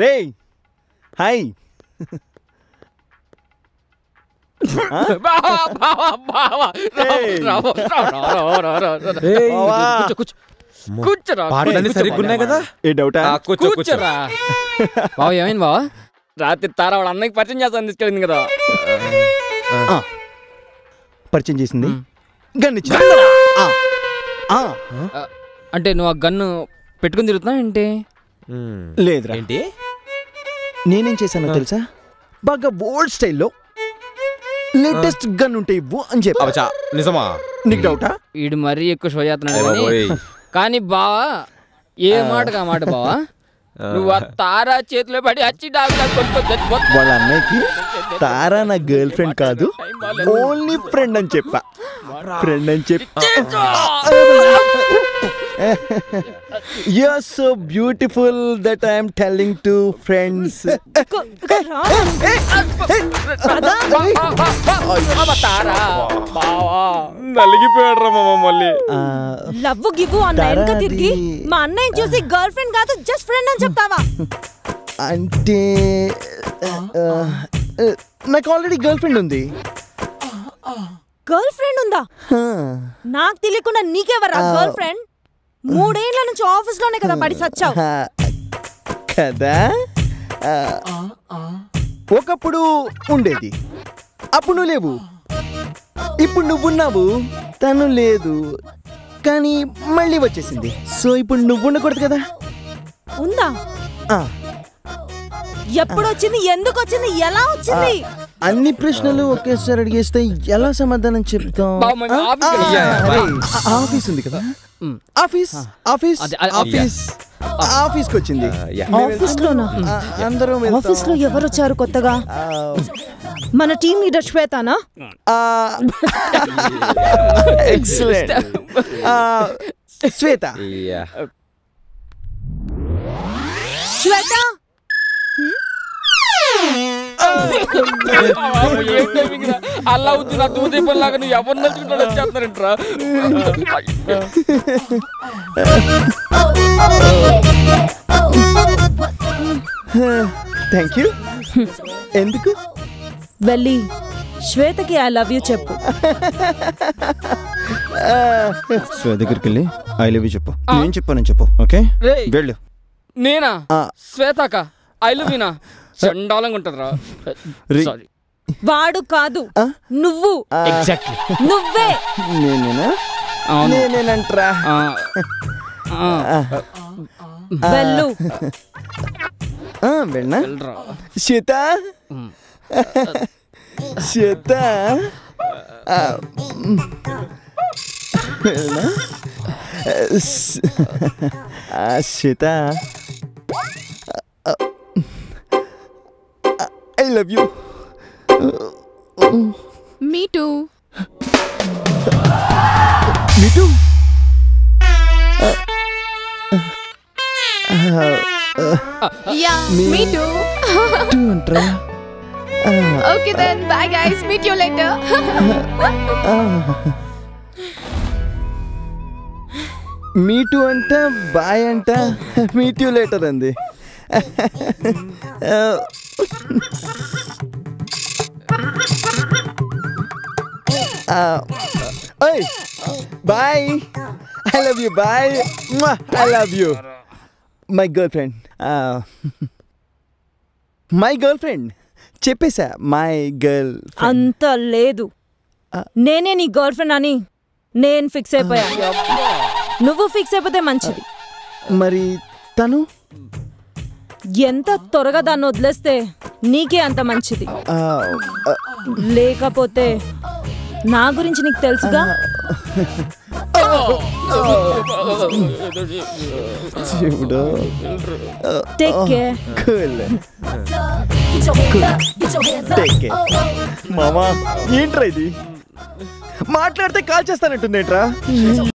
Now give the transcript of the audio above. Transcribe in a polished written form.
டேய் ஹாய் రాత్రి తారా వాళ్ళ అన్నకి పరిచయం చేస్తాను తీసుకెళ్ళింది కదా, పరిచయం చేసింది. గన్ అంటే నువ్వు ఆ గన్ను పెట్టుకుని తిరుగుతున్నావు ఏంటి? లేదురా, ఏంటి నేనేం చేశాను తెలుసా? బాగా ఓల్డ్ స్టైల్లో లేటెస్ట్ గన్ ఉంటే ఇవ్వు అని చెప్పా. నిజమా? నీకు డౌటా? వీడు మరీ ఎక్కువ షో చేస్తున్నాడు. కానీ బావా ఏ మాటకు ఆ మాట బావా, నువ్వు ఆ తారా చేతిలో పడి అచ్చి వాళ్ళ అన్నయ్యకి తారా నా గర్ల్ ఫ్రెండ్ కాదు, ఓన్లీ ఫ్రెండ్ అని చెప్పా. ఫ్రెండ్ అని చెప్పా. You are so beautiful that I'm telling to friends. Love give అన్నయ్య తిరిగి మా అన్నయ్య చూసి గర్ల్ ఫ్రెండ్ కాదు జస్ట్ ఫ్రెండ్ అని చెప్తావా? అంటే నాకు ఆల్రెడీ గర్ల్ ఫ్రెండ్ ఉంది. గర్ల్ ఫ్రెండ్ ఉందా? నాకు తెలియకుండా నీకెవరా గర్ల్ ఫ్రెండ్? మూడేళ్ల నుంచి ఆఫీస్ లోనే కదా పడి సచ్చావు కదా. ఒకప్పుడు ఉండేది, అప్పుడు నువ్వు లేవు, ఇప్పుడు నువ్వున్నావు, తను లేదు, కానీ మళ్ళీ వచ్చేసింది. సో ఇప్పుడు నువ్వు ఉండకూడదు కదా. ఉందా? ఎప్పుడు వచ్చింది? ఎందుకు వచ్చింది? ఎలా వచ్చింది? అన్ని ప్రశ్నలు ఒకేసారి అడిగేస్తే ఎలా సమాధానం చెప్తాం? ఆఫీస్ ఉంది కదా, ఆఫీస్ ఆఫీస్ ఆఫీస్ ఆఫీస్కి వచ్చింది. ఆఫీస్ లో ఎవరు వచ్చారు కొత్తగా? మన టీమ్ లీడర్ శ్వేతానా? ఎక్సలెంట్ శ్వేత. శ్వేత అలా అవుతుంది. నా దూది పల్లాగా నువ్వు ఎవరు నచ్చుకుంటాడు వచ్చేస్తారంట్రా. Thank you. ఎందుకు? వెళ్ళి శ్వేతకి ఐ లవ్ యూ చెప్పు. శ్వేత దగ్గరికి వెళ్ళి ఐ లవ్ యూ చెప్పు. ఏం చెప్పానని చెప్పు. ఓకే వెళ్ళు. నేనా? శ్వేతకా ఐ లవ్ యూ నా? చండాలంగా ఉంటుందిరా. వాడు కాదు నువ్వు. ఎగ్జాక్ట్లీ నువ్వే. నేనేనంట్రా. వెళ్ళు. వెళ్ళనా? శ్వేత శ్వేత శ్వేత I love you. Me too. Me too. Yeah, me too. Too antra. Okay then, bye guys. Meet you later. Me too anta, bye anta, meet you later andi. Hey, bye. I love you. Bye. I love you. My girlfriend. My girlfriend. Cheppesa. My girlfriend. Anta ledu. Nene nee girlfriend ani. Nen fix ayipoya. Nuvu fix ayipothe manchidi. Mari tanu. ఎంత త్వరగా దాన్ని వదిలేస్తే నీకే అంత మంచిది. లేకపోతే నా గురించి నీకు తెలుసుగా. Take care. మామా ఏంట్రా ఇది? మాట్లాడితే కాల్ చేస్తానంటుందేంట్రా?